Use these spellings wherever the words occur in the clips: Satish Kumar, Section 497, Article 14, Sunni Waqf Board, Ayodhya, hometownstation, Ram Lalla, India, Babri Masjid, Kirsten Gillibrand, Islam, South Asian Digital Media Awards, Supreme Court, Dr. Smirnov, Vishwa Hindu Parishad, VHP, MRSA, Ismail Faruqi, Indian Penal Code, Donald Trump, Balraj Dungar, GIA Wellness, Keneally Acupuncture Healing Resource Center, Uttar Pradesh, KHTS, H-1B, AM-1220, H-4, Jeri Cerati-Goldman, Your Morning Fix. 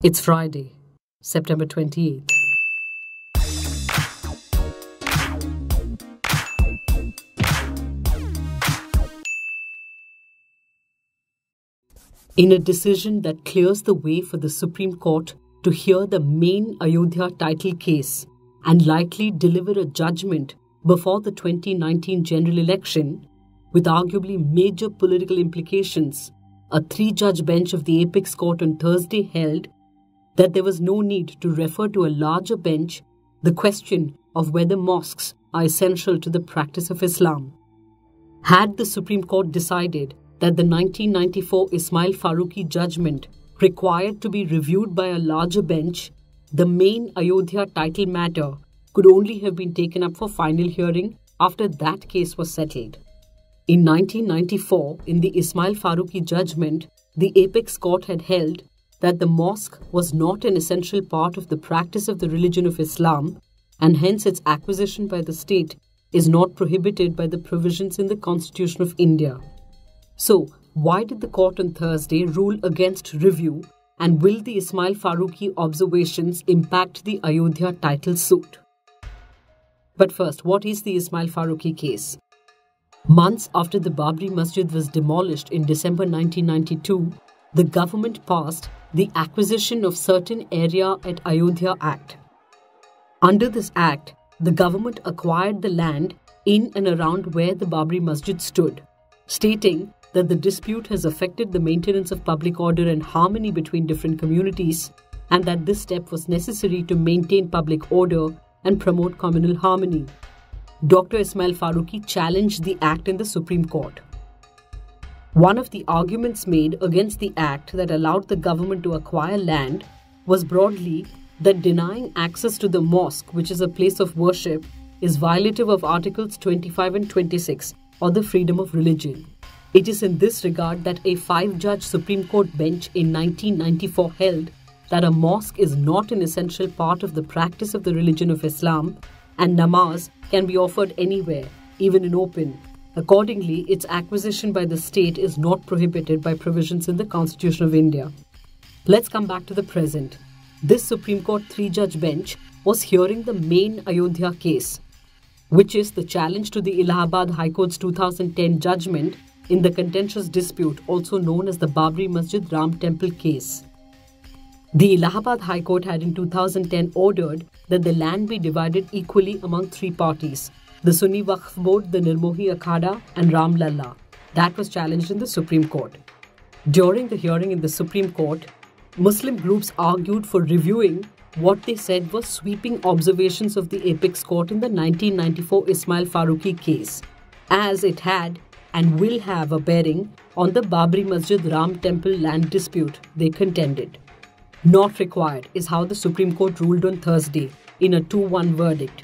It's Friday, September 28th. In a decision that clears the way for the Supreme Court to hear the main Ayodhya title case and likely deliver a judgment before the 2019 general election, with arguably major political implications, a three-judge bench of the Apex Court on Thursday held that there was no need to refer to a larger bench the question of whether mosques are essential to the practice of Islam. Had the Supreme Court decided that the 1994 Ismail Faruqi judgment required to be reviewed by a larger bench, the main Ayodhya title matter could only have been taken up for final hearing after that case was settled. In 1994, in the Ismail Faruqi judgment, the Apex Court had held that the mosque was not an essential part of the practice of the religion of Islam, and hence its acquisition by the state is not prohibited by the provisions in the Constitution of India. So, why did the court on Thursday rule against review, and will the Ismail Faruqi observations impact the Ayodhya title suit? But first, what is the Ismail Faruqi case? Months after the Babri Masjid was demolished in December 1992, the government passed the Acquisition of Certain Area at Ayodhya Act. Under this act, the government acquired the land in and around where the Babri Masjid stood, stating that the dispute has affected the maintenance of public order and harmony between different communities, and that this step was necessary to maintain public order and promote communal harmony. Dr. Ismail Faruqi challenged the act in the Supreme Court. One of the arguments made against the act that allowed the government to acquire land was broadly that denying access to the mosque, which is a place of worship, is violative of Articles 25 and 26, or the freedom of religion. It is in this regard that a five-judge Supreme Court bench in 1994 held that a mosque is not an essential part of the practice of the religion of Islam, and namaz can be offered anywhere, even in open. Accordingly, its acquisition by the state is not prohibited by provisions in the Constitution of India. Let's come back to the present. This Supreme Court three-judge bench was hearing the main Ayodhya case, which is the challenge to the Allahabad High Court's 2010 judgment in the contentious dispute also known as the Babri Masjid Ram Temple case. The Allahabad High Court had in 2010 ordered that the land be divided equally among three parties: the Sunni Waqf Board, the Nirmohi Akhada, and Ram Lalla. That was challenged in the Supreme Court. During the hearing in the Supreme Court, Muslim groups argued for reviewing what they said were sweeping observations of the Apex Court in the 1994 Ismail Faruqi case, as it had and will have a bearing on the Babri Masjid Ram Temple land dispute, they contended. Not required is how the Supreme Court ruled on Thursday in a 2-1 verdict.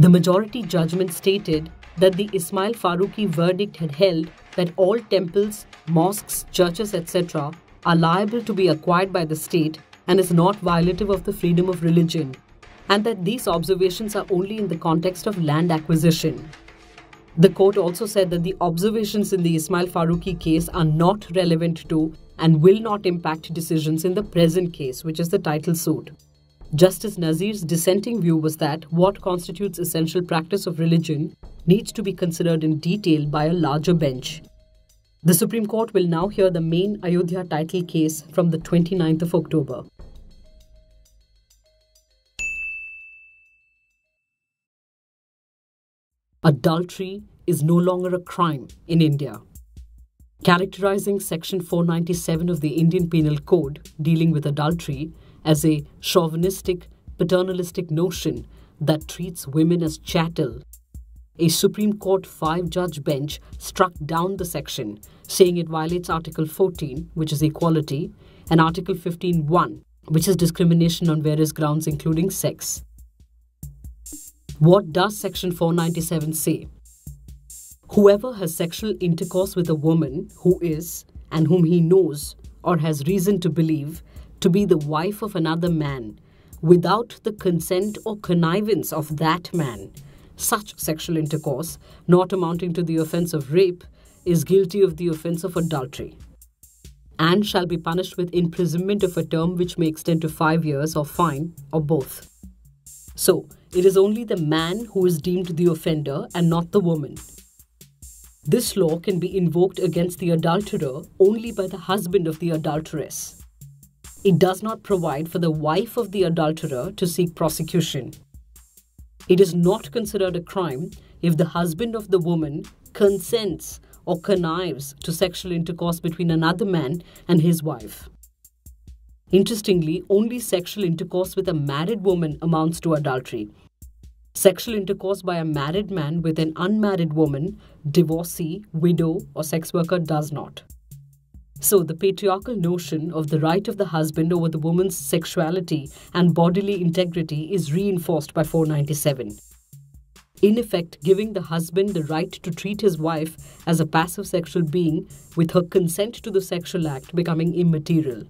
The majority judgment stated that the Ismail Faruqi verdict had held that all temples, mosques, churches, etc. are liable to be acquired by the state and is not violative of the freedom of religion, and that these observations are only in the context of land acquisition. The court also said that the observations in the Ismail Faruqi case are not relevant to and will not impact decisions in the present case, which is the title suit. Justice Nazir's dissenting view was that what constitutes essential practice of religion needs to be considered in detail by a larger bench. The Supreme Court will now hear the main Ayodhya title case from the 29th of October. Adultery is no longer a crime in India. Characterizing Section 497 of the Indian Penal Code, dealing with adultery, as a chauvinistic, paternalistic notion that treats women as chattel, a Supreme Court five-judge bench struck down the section, saying it violates Article 14, which is equality, and Article 15(1), which is discrimination on various grounds including sex. What does Section 497 say? Whoever has sexual intercourse with a woman who is, and whom he knows or has reason to believe, to be the wife of another man, without the consent or connivance of that man, such sexual intercourse, not amounting to the offence of rape, is guilty of the offence of adultery. and shall be punished with imprisonment of a term which may extend to 5 years or fine or both. So, it is only the man who is deemed the offender and not the woman. This law can be invoked against the adulterer only by the husband of the adulteress. It does not provide for the wife of the adulterer to seek prosecution. It is not considered a crime if the husband of the woman consents or connives to sexual intercourse between another man and his wife. Interestingly, only sexual intercourse with a married woman amounts to adultery. Sexual intercourse by a married man with an unmarried woman, divorcee, widow, or sex worker does not. So, the patriarchal notion of the right of the husband over the woman's sexuality and bodily integrity is reinforced by 497. In effect, giving the husband the right to treat his wife as a passive sexual being with her consent to the sexual act becoming immaterial.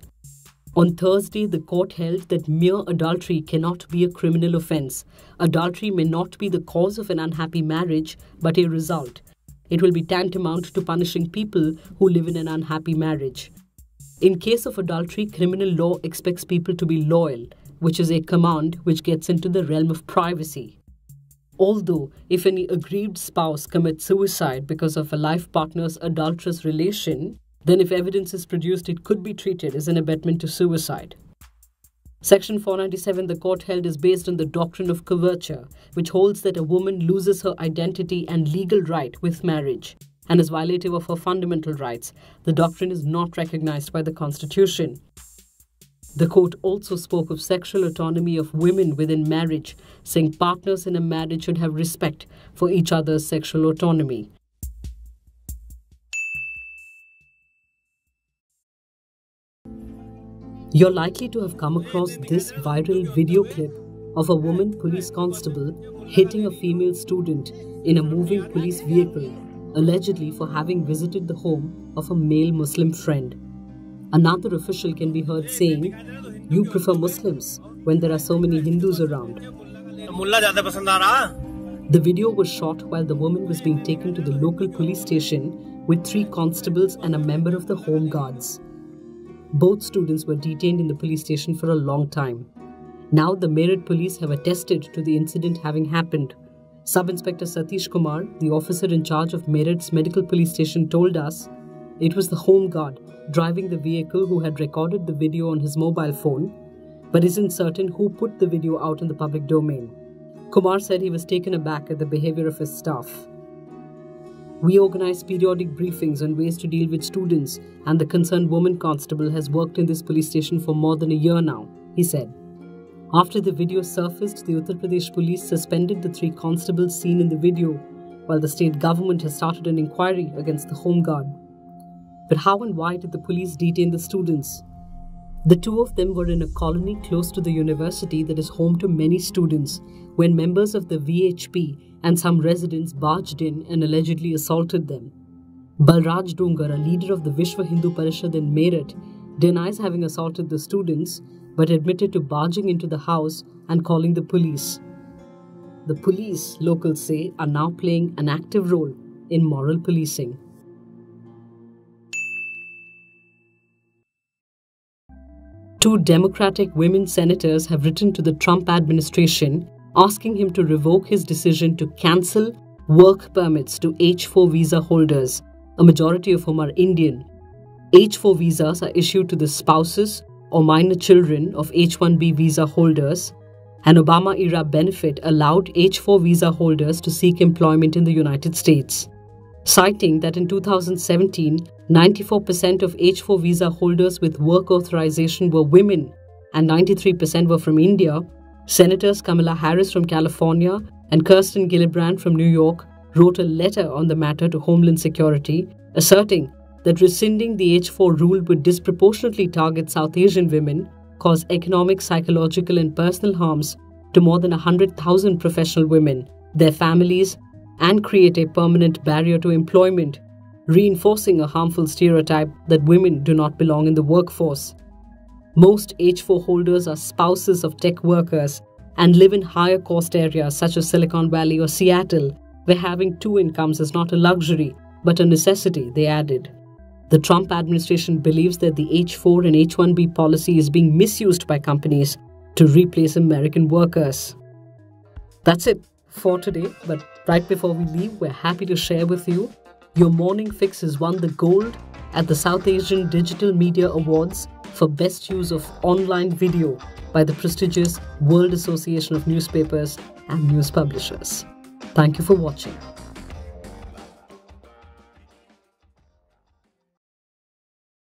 On Thursday, the court held that mere adultery cannot be a criminal offence. Adultery may not be the cause of an unhappy marriage, but a result. It will be tantamount to punishing people who live in an unhappy marriage. In case of adultery, criminal law expects people to be loyal, which is a command which gets into the realm of privacy. Although, if any aggrieved spouse commits suicide because of a life partner's adulterous relation, then if evidence is produced, it could be treated as an abetment to suicide. Section 497, the court held, is based on the doctrine of coverture, which holds that a woman loses her identity and legal right with marriage and is violative of her fundamental rights. The doctrine is not recognized by the Constitution. The court also spoke of sexual autonomy of women within marriage, saying partners in a marriage should have respect for each other's sexual autonomy. You're likely to have come across this viral video clip of a woman police constable hitting a female student in a moving police vehicle, allegedly for having visited the home of a male Muslim friend. Another official can be heard saying, "You prefer Muslims when there are so many Hindus around." The video was shot while the woman was being taken to the local police station with 3 constables and a member of the Home Guards. Both students were detained in the police station for a long time. Now the Meerut Police have attested to the incident having happened. Sub-Inspector Satish Kumar, the officer in charge of Meerut's medical police station, told us it was the Home Guard driving the vehicle who had recorded the video on his mobile phone, but isn't certain who put the video out in the public domain. Kumar said he was taken aback at the behavior of his staff. "We organize periodic briefings on ways to deal with students, and the concerned woman constable has worked in this police station for more than a year now," he said. After the video surfaced, the Uttar Pradesh police suspended the 3 constables seen in the video, while the state government has started an inquiry against the Home Guard. But how and why did the police detain the students? The 2 of them were in a colony close to the university that is home to many students, when members of the VHP and some residents barged in and allegedly assaulted them. Balraj Dungar, a leader of the Vishwa Hindu Parishad in Meerut, denies having assaulted the students, but admitted to barging into the house and calling the police. The police, locals say, are now playing an active role in moral policing. Two Democratic women senators have written to the Trump administration asking him to revoke his decision to cancel work permits to H-4 visa holders, a majority of whom are Indian. H-4 visas are issued to the spouses or minor children of H-1B visa holders. An Obama-era benefit allowed H-4 visa holders to seek employment in the United States, citing that in 2017, 94% of H-4 visa holders with work authorization were women and 93% were from India. Senators Kamala Harris from California and Kirsten Gillibrand from New York wrote a letter on the matter to Homeland Security, asserting that rescinding the H-4 rule would disproportionately target South Asian women, cause economic, psychological and personal harms to more than 100,000 professional women, their families, and create a permanent barrier to employment, reinforcing a harmful stereotype that women do not belong in the workforce. Most H-4 holders are spouses of tech workers and live in higher cost areas such as Silicon Valley or Seattle, where having 2 incomes is not a luxury but a necessity, they added. The Trump administration believes that the H-4 and H-1B policy is being misused by companies to replace American workers. That's it for today, but right before we leave, we're happy to share with you your Morning Fix has won the gold at the South Asian Digital Media Awards for Best Use of Online Video by the prestigious World Association of Newspapers and News Publishers. Thank you for watching.